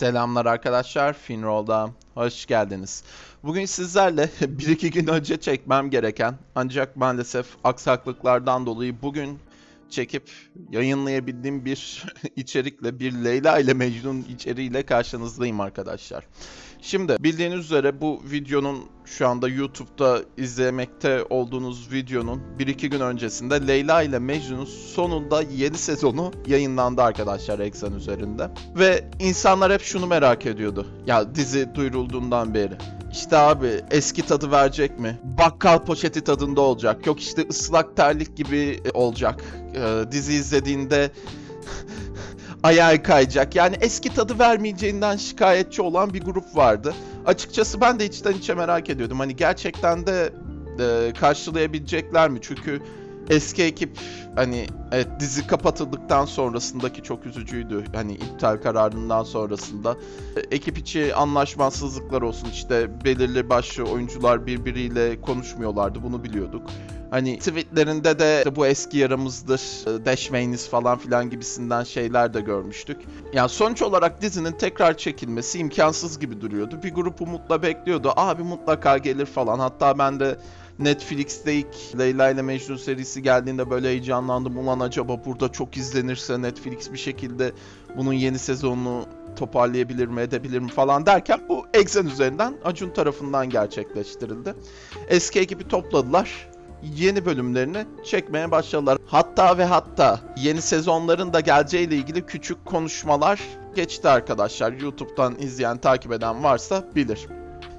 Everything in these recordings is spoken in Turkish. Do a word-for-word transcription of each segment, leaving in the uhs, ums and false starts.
Selamlar arkadaşlar, Finrold'a hoş geldiniz. Bugün sizlerle bir iki gün önce çekmem gereken ancak maalesef aksaklıklardan dolayı bugün çekip yayınlayabildiğim bir içerikle, bir Leyla ile Mecnun içeriğiyle karşınızdayım arkadaşlar. Şimdi bildiğiniz üzere bu videonun şu anda YouTube'da izlemekte olduğunuz videonun bir iki gün öncesinde Leyla ile Mecnun'un sonunda yeni sezonu yayınlandı arkadaşlar Exxen üzerinde. Ve insanlar hep şunu merak ediyordu. Ya dizi duyurulduğundan beri. İşte abi eski tadı verecek mi? Bakkal poşeti tadında olacak. Yok işte ıslak terlik gibi olacak. Ee, dizi izlediğinde ayağı kayacak. Yani eski tadı vermeyeceğinden şikayetçi olan bir grup vardı. Açıkçası ben de içten içe merak ediyordum. Hani gerçekten de e, karşılayabilecekler mi? Çünkü eski ekip hani evet, dizi kapatıldıktan sonrasındaki çok üzücüydü. Hani iptal kararından sonrasında. Ekip içi anlaşmazlıklar olsun, işte belirli başlı oyuncular birbiriyle konuşmuyorlardı, bunu biliyorduk. Hani tweetlerinde de işte bu eski yaramızdır, deşmeyiniz falan filan gibisinden şeyler de görmüştük. Yani sonuç olarak dizinin tekrar çekilmesi imkansız gibi duruyordu. Bir grup umutla bekliyordu. Abi mutlaka gelir falan. Hatta ben de Netflix'te ilk Leyla ile Mecnun serisi geldiğinde böyle heyecanlandım. Ulan acaba burada çok izlenirse Netflix bir şekilde bunun yeni sezonunu toparlayabilir mi, edebilir mi falan derken bu Exxen üzerinden Acun tarafından gerçekleştirildi. Eski ekibi topladılar. Yeni bölümlerini çekmeye başladılar. Hatta ve hatta yeni sezonların da geleceğiyle ilgili küçük konuşmalar geçti arkadaşlar. YouTube'dan izleyen, takip eden varsa bilir.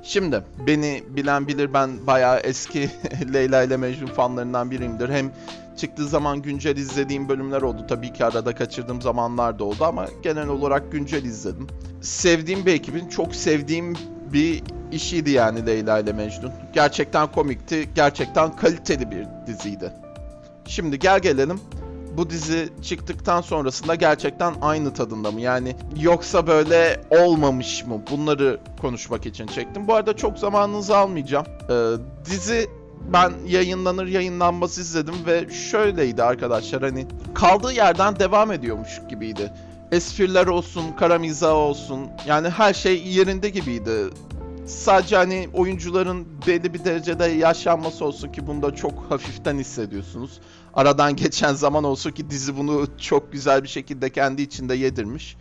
Şimdi beni bilen bilir, ben bayağı eski Leyla ile Mecnun fanlarından biriyimdir. Hem çıktığı zaman güncel izlediğim bölümler oldu. Tabii ki arada kaçırdığım zamanlar da oldu ama genel olarak güncel izledim. Sevdiğim bir ekibin çok sevdiğim bir işiydi yani Leyla ile Mecnun. Gerçekten komikti, gerçekten kaliteli bir diziydi. Şimdi gel gelelim bu dizi çıktıktan sonrasında gerçekten aynı tadında mı? Yani yoksa böyle olmamış mı? Bunları konuşmak için çektim. Bu arada çok zamanınızı almayacağım. Ee, dizi ben yayınlanır yayınlanmaz izledim ve şöyleydi arkadaşlar, hani kaldığı yerden devam ediyormuş gibiydi. Espriler olsun, kara mizah olsun, yani her şey yerinde gibiydi. Sadece hani oyuncuların belli bir derecede yaşlanması olsun ki bunda çok hafiften hissediyorsunuz. Aradan geçen zaman olsun ki dizi bunu çok güzel bir şekilde kendi içinde yedirmiş.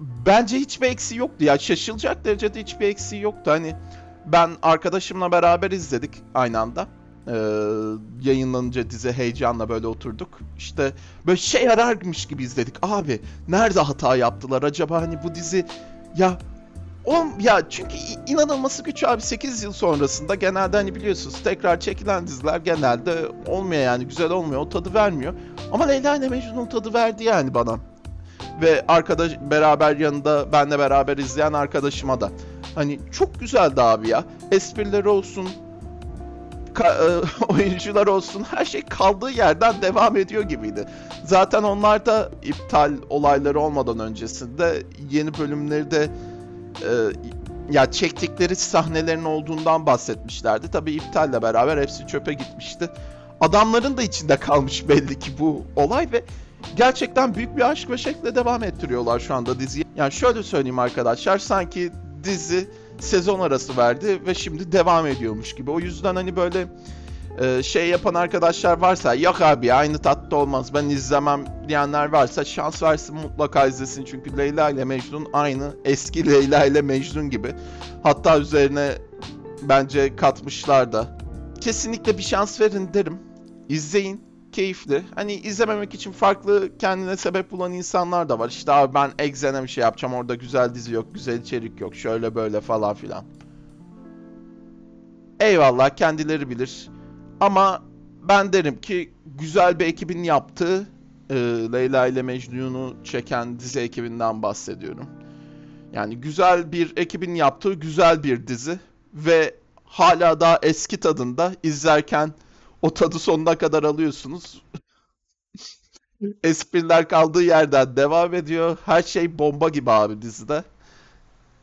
Bence hiçbir eksiği yoktu ya, şaşılacak derecede hiçbir eksiği yoktu. Hani ben arkadaşımla beraber izledik aynı anda. Ee, yayınlanınca dizi heyecanla böyle oturduk. İşte böyle şey ararmış gibi izledik. Abi nerede hata yaptılar acaba, hani bu dizi ya oğlum ya, çünkü inanılması güç abi, sekiz yıl sonrasında genelde hani biliyorsunuz tekrar çekilen diziler genelde olmuyor, yani güzel olmuyor, o tadı vermiyor. Ama Leyla ile Mecnun'un tadı verdi yani bana. Ve arkadaş beraber yanında benle beraber izleyen arkadaşıma da. Hani çok güzeldi abi ya. Esprileri olsun, oyuncular olsun, her şey kaldığı yerden devam ediyor gibiydi. Zaten onlar da iptal olayları olmadan öncesinde yeni bölümleri de e, ya çektikleri sahnelerin olduğundan bahsetmişlerdi. Tabii iptalle beraber hepsi çöpe gitmişti. Adamların da içinde kalmış belli ki bu olay ve gerçekten büyük bir aşk ve şekle devam ettiriyorlar şu anda diziyi. Yani şöyle söyleyeyim arkadaşlar, sanki dizi sezon arası verdi ve şimdi devam ediyormuş gibi. O yüzden hani böyle e, şey yapan arkadaşlar varsa, yok abi aynı tatlı olmaz ben izlemem diyenler varsa şans versin, mutlaka izlesin. Çünkü Leyla ile Mecnun aynı eski Leyla ile Mecnun gibi. Hatta üzerine bence katmışlar da. Kesinlikle bir şans verin derim. İzleyin. Keyifli. Hani izlememek için farklı kendine sebep bulan insanlar da var. İşte abi ben Exxen'e bir şey yapacağım, orada güzel dizi yok, güzel içerik yok, şöyle böyle falan filan. Eyvallah, kendileri bilir. Ama ben derim ki güzel bir ekibin yaptığı e, Leyla ile Mecnun'u çeken dizi ekibinden bahsediyorum. Yani güzel bir ekibin yaptığı güzel bir dizi ve hala daha eski tadında, izlerken o tadı sonuna kadar alıyorsunuz. Espriler kaldığı yerden devam ediyor. Her şey bomba gibi abi dizide.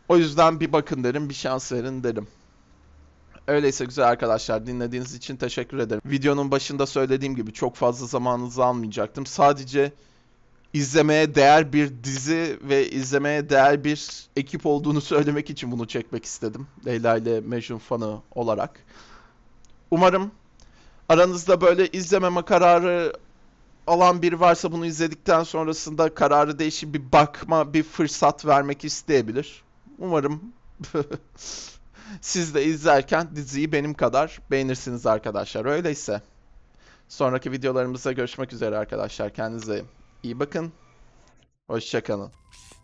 O yüzden bir bakın derim, bir şans verin derim. Öyleyse güzel arkadaşlar, dinlediğiniz için teşekkür ederim. Videonun başında söylediğim gibi çok fazla zamanınızı almayacaktım. Sadece izlemeye değer bir dizi ve izlemeye değer bir ekip olduğunu söylemek için bunu çekmek istedim. Leyla ile Mecnun fanı olarak. Umarım aranızda böyle izlememe kararı alan biri varsa bunu izledikten sonrasında kararı değişip bir bakma, bir fırsat vermek isteyebilir. Umarım siz de izlerken diziyi benim kadar beğenirsiniz arkadaşlar. Öyleyse sonraki videolarımızda görüşmek üzere arkadaşlar. Kendinize iyi bakın. Hoşça kalın.